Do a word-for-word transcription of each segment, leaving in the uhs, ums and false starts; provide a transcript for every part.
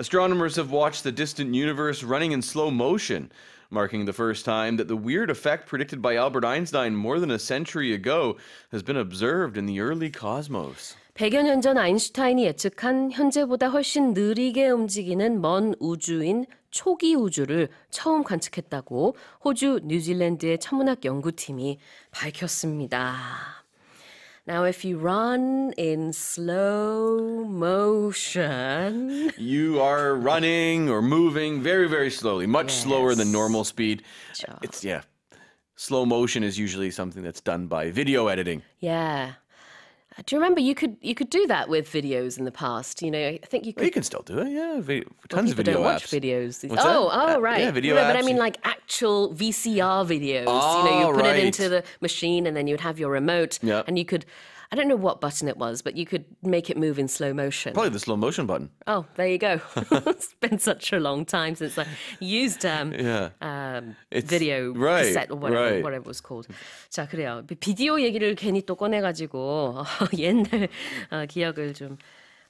Astronomers have watched the distant universe running in slow motion, marking the first time that the weird effect predicted by Albert Einstein more than a century ago has been observed in the early cosmos. 백여 년 전 아인슈타인이 예측한 현재보다 훨씬 느리게 움직이는 먼 우주인 초기 우주를 처음 관측했다고 호주, 뉴질랜드의 천문학 연구팀이 밝혔습니다. Now, if you run in slow motion, you are running or moving very, very slowly, much yes. slower than normal speed. Sure. It's, yeah, slow motion is usually something that's done by video editing. Yeah. Do you remember you could you could do that with videos in the past? You know, I think you could. Well, you can still do it, yeah. Video, tons well, of video don't apps. Watch videos. What's oh, that? oh, right. Yeah, video no, apps. But I mean, like actual V C R videos. Oh, you know, you put right. it into the machine, and then you'd have your remote, yep. and you could. I don't know what button it was, but you could make it move in slow motion. Probably the slow motion button. Oh, there you go. It's been such a long time since I used um, yeah. um, video right, cassette or whatever, right. whatever it was called. 자, 그래요. 비디오 얘기를 괜히 또 꺼내가지고 어, 옛날 어, 기억을 좀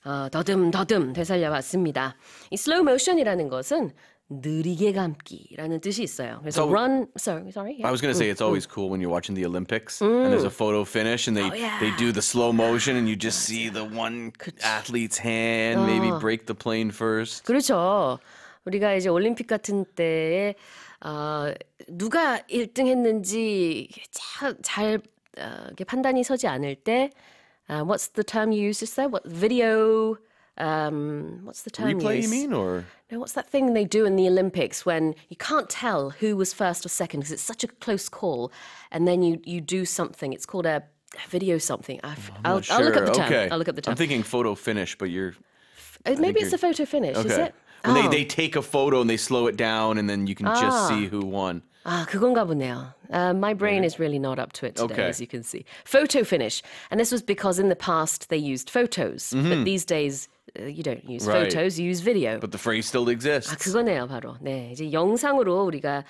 어, 더듬더듬 되살려봤습니다. 이 slow motion이라는 것은 느리게 감기라는 뜻이 있어요. 그래서 so, run, sorry, sorry. Yeah. I was going to say it's always mm. cool when you're watching the Olympics mm. and there's a photo finish and they, oh, yeah. they do the slow motion and you just see the one athlete's hand, oh. maybe break the plane first. 그렇죠. 우리가 이제 올림픽 같은 때에 어, 누가 일등 했는지 잘, 잘 어, 이렇게 판단이 서지 않을 때 uh, what's the term you used to say? What video... Um, what's the term? Replay, you mean, or no? What's that thing they do in the Olympics when you can't tell who was first or second because it's such a close call, and then you you do something. It's called a video something. I've, I'm I'll, not sure. I'll look up the term. Okay. I'll look up the term. I'm thinking photo finish, but you're uh, maybe it's you're... a photo finish. Okay. Is it? When oh. they they take a photo and they slow it down, and then you can ah. just see who won. Ah, 그건가 보네요. Uh, my brain is really not up to it today, okay. as you can see. Photo finish, and this was because in the past they used photos, mm-hmm. but these days. You don't use right. photos, you use video. But the phrase still exists. 아, 그거네요, 바로. 네, 이제 영상으로 우리가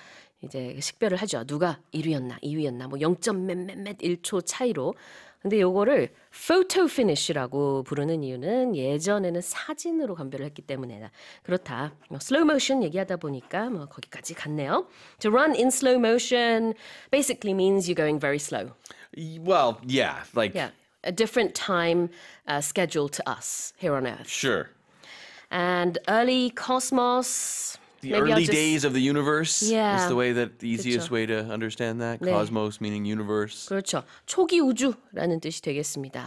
이제 식별을 하죠. 누가 일위였나, 이위였나, 뭐 영 점 몇 몇 몇 일 초 차이로. 근데 요거를 photo finish라고 부르는 이유는 예전에는 사진으로 감별을 했기 때문에 그렇다. 뭐 slow motion 얘기하다 보니까 뭐 거기까지 갔네요. To run in slow motion basically means you're going very slow. Well, yeah, like. Yeah. A different time uh, schedule to us here on Earth. Sure. And early cosmos. The maybe early just... days of the universe. Yeah. Is the way that the easiest 그렇죠. way to understand that. 네. Cosmos meaning universe. 그렇죠. 초기 우주라는 뜻이 되겠습니다.